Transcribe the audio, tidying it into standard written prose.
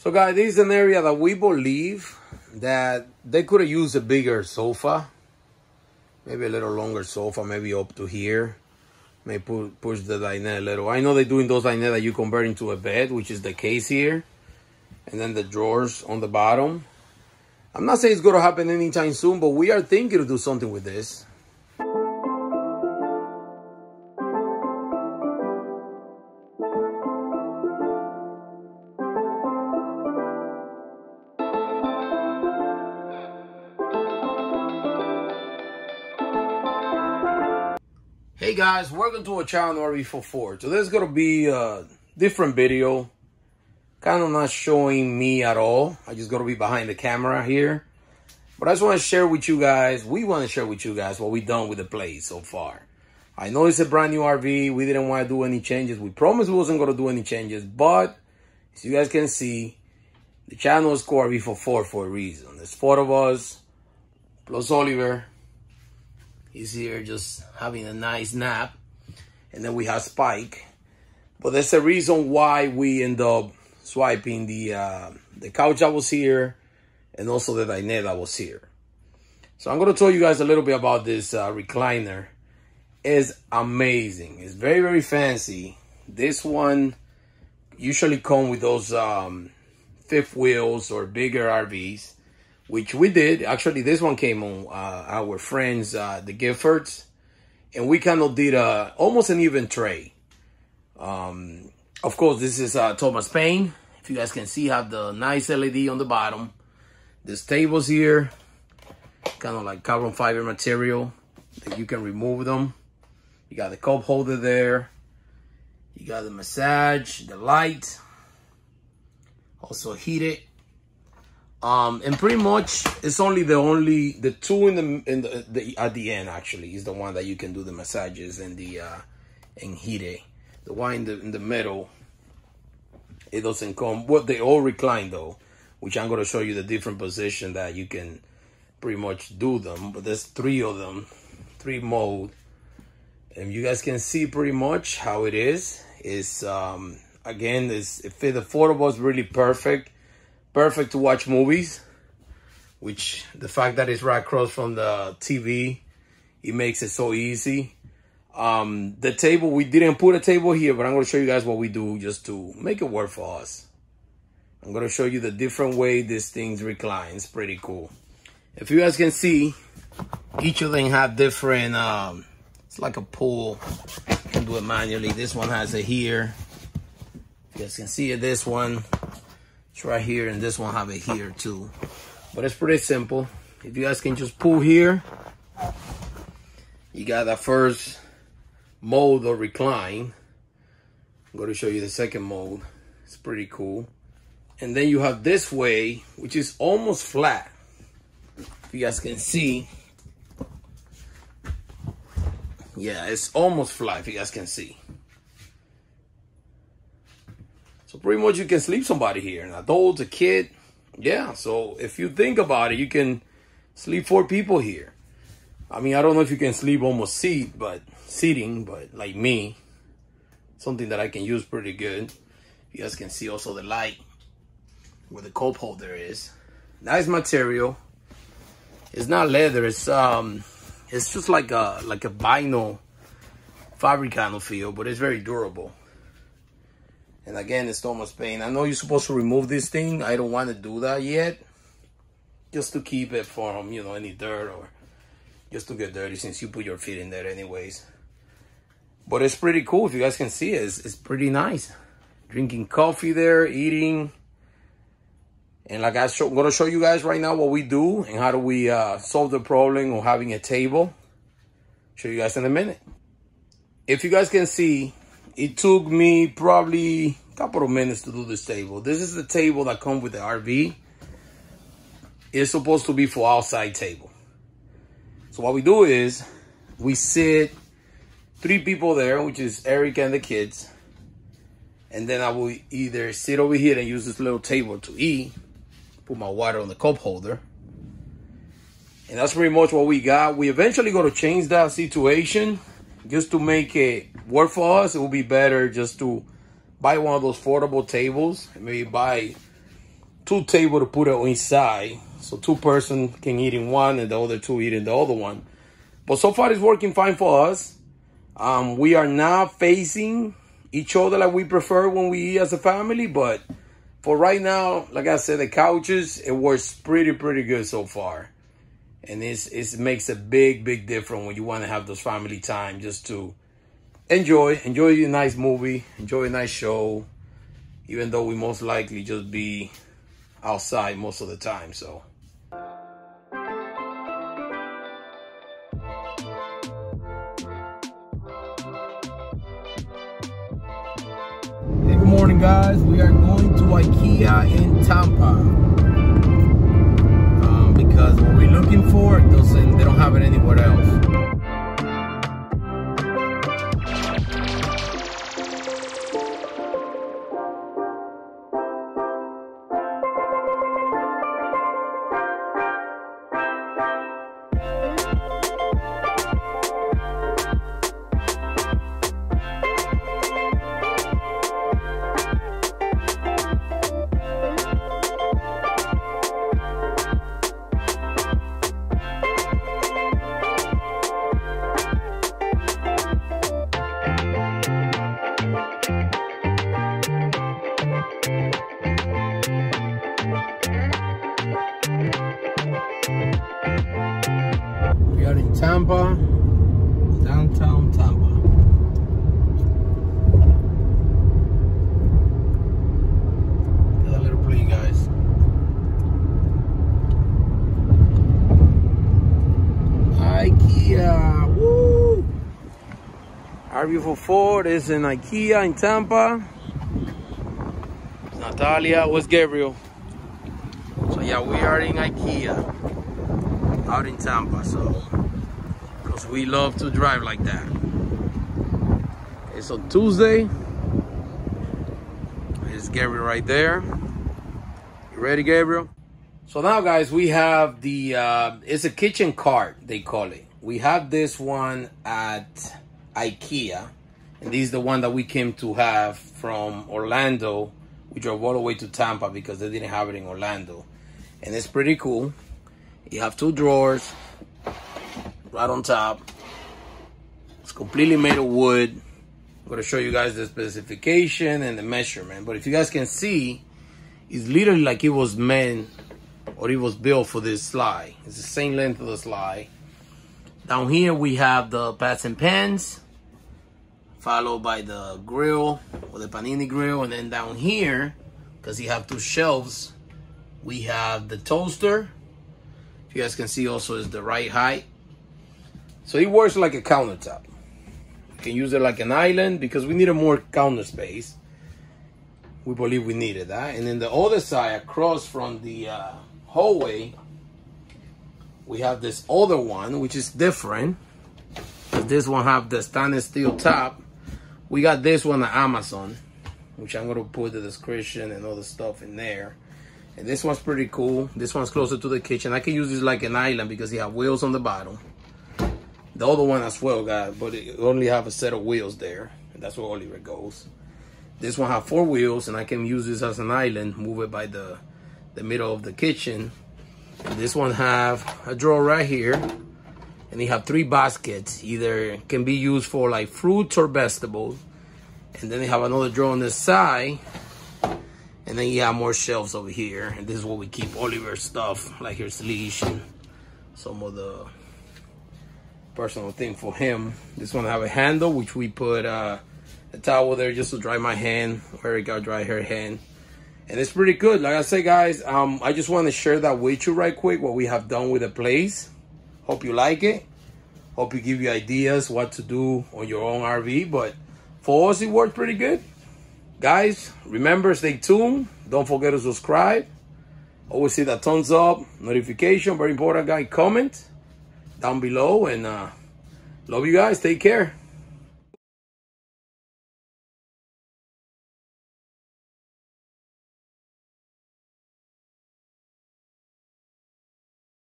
So guys, this is an area that we believe that they could have used a bigger sofa, maybe a little longer sofa, maybe up to here. May push the dinette a little. I know they're doing those dinette that you convert into a bed, which is the case here. And then the drawers on the bottom. I'm not saying it's going to happen anytime soon, but we are thinking to do something with this. Hey guys, welcome to our channel RV44. Today's gonna be a different video, kind of not showing me at all. I just gonna be behind the camera here, but I just want to share with you guys. We want to share with you guys what we done with the place so far. I know it's a brand new RV. We didn't want to do any changes. We promised we wasn't gonna do any changes, but as you guys can see, the channel is called RV44 for a reason. There's four of us plus Oliver. He's here just having a nice nap. And then we have Spike. But there's a reason why we end up swiping the couch that was here and also the dinette that was here. So I'm going to tell you guys a little bit about this recliner. It's amazing. It's very, very fancy. This one usually comes with those fifth wheels or bigger RVs. Which we did. Actually, this one came on our friends, the Giffords. And we kind of did almost an even tray. Of course, this is Thomas Payne. If you guys can see, have the nice LED on the bottom. This table's here. Kind of like carbon fiber material. That you can remove them. You got the cup holder there. You got the massage, the light. Also heated. And pretty much it's only the two at the end actually is the one that you can do the massages and the and heat it. The one in the middle, it doesn't come. Well, they all recline though, which I'm going to show you the different position that you can pretty much do them. But there's three of them, three mode, and you guys can see pretty much how it is. It's again, it fit the four of us really perfect. Perfect to watch movies, which the fact that it's right across from the TV, it makes it so easy. The table, we didn't put a table here, but I'm going to show you guys what we do just to make it work for us. I'm going to show you the different way this thing reclines. Pretty cool. If you guys can see, each of them have different, it's like a pull. You can do it manually. This one has it here. If you guys can see it, this one. It's right here, and this one have it here too, but it's pretty simple. If you guys can just pull here, you got that first mode of recline. I'm going to show you the second mode. It's pretty cool. And then you have this way, which is almost flat. If you guys can see, yeah, it's almost flat. If you guys can see. So pretty much you can sleep somebody here, an adult, a kid. Yeah, so if you think about it, you can sleep four people here. I mean, I don't know if you can sleep almost seating, but like me, something that I can use pretty good. You guys can see also the light where the cup holder is. Nice material. It's not leather. It's just like a vinyl fabric kind of feel, but it's very durable. And again, it's Thomas Payne. I know you're supposed to remove this thing. I don't want to do that yet. Just to keep it from, you know, any dirt or just to get dirty since you put your feet in there anyways. But it's pretty cool. If you guys can see it, it's pretty nice. Drinking coffee there, eating. And like I'm going to show you guys right now what we do and how do we solve the problem of having a table. Show you guys in a minute. If you guys can see, it took me probably a couple of minutes to do this table. This is the table that comes with the RV. It's supposed to be for outside table. So what we do is we sit three people there, which is Eric and the kids. And then I will either sit over here and use this little table to eat, put my water on the cup holder. And that's pretty much what we got. We eventually going to change that situation. Just to make it work for us, it would be better just to buy one of those foldable tables and maybe buy two tables to put it inside. So two person can eat in one and the other two eat in the other one. But so far it's working fine for us. We are not facing each other like we prefer when we eat as a family. But for right now, like I said, the couches, it works pretty good so far. And it makes a big difference when you want to have those family time just to enjoy a nice movie, enjoy a nice show, even though we most likely just be outside most of the time, so. Hey, good morning guys, we are going to IKEA in Tampa because what we're looking for, they don't have it anywhere else. Tampa, downtown Tampa. Look at that little play, guys. IKEA, woo! RV44 is in IKEA in Tampa. Natalia was Gabriel. So yeah, we are in IKEA, out in Tampa, so. We love to drive like that. It's on Tuesday. There's Gabriel right there. You ready, Gabriel? So now, guys, we have the, it's a kitchen cart, they call it. We have this one at IKEA. And this is the one that we came to have from Orlando. We drove all the way to Tampa because they didn't have it in Orlando. And it's pretty cool. You have two drawers. Right on top. It's completely made of wood. I'm going to show you guys the specification and the measurement, but if you guys can see, it's literally like it was meant or it was built for this slide. It's the same length of the slide. Down here we have the pots and pans, followed by the grill or the panini grill, and then down here, because you have two shelves, we have the toaster. If you guys can see, also is the right height. So it works like a countertop. You can use it like an island because we needed more counter space. We believe we needed that. And then the other side, across from the hallway, we have this other one, which is different. This one have the stainless steel top. We got this one at Amazon, which I'm gonna put the description and all the stuff in there. And this one's pretty cool. This one's closer to the kitchen. I can use this like an island because you have wheels on the bottom. The other one as well, guys, but it only have a set of wheels there. And that's where Oliver goes. This one have four wheels, and I can use this as an island, move it by the middle of the kitchen. And this one have a drawer right here, and you have three baskets. Either can be used for like fruits or vegetables. And then they have another drawer on the side, and then you have more shelves over here. And this is where we keep Oliver's stuff, like his leash and some of the personal thing for him. This one have a handle, which we put a towel there just to dry my hand, where it got dry her hand. And it's pretty good. Like I say, guys, I just want to share that with you right quick, what we have done with the place. Hope you like it. Hope you give you ideas what to do on your own RV. But for us, it worked pretty good. Guys, remember, stay tuned. Don't forget to subscribe. Always see that thumbs up, notification, very important, guys. Comment down below, and love you guys. Take care.